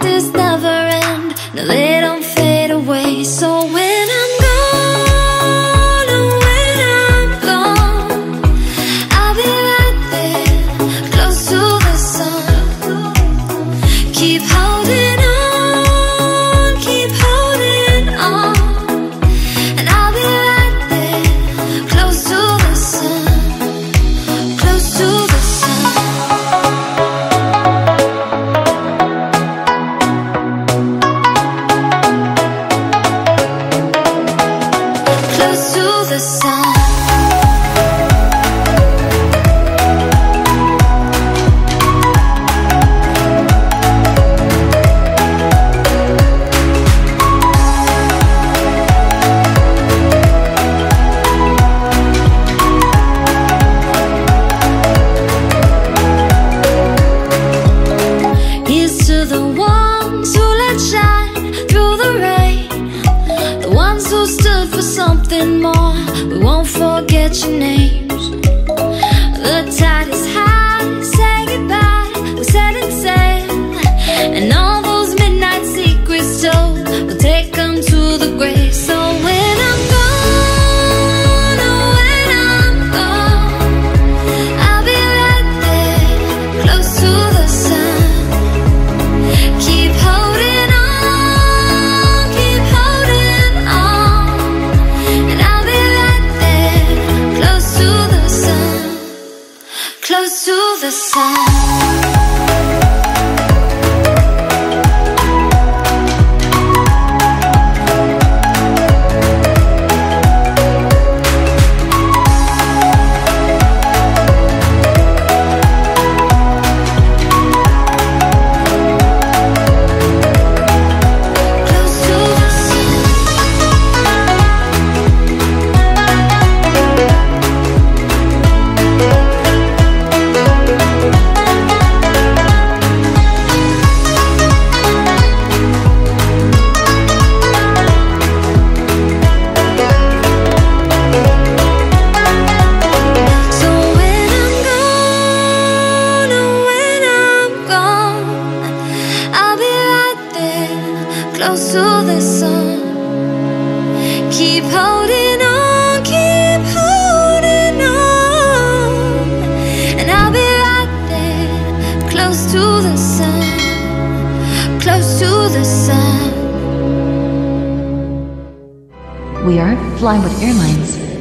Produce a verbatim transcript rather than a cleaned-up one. this never end, no, they don't fade away. So when I'm gone, or when I'm gone, I'll be right there, close to the sun. Keep holding on, keep holding on, and I'll be right there, close to the sun, close to the sun. We are Flying with Airlines.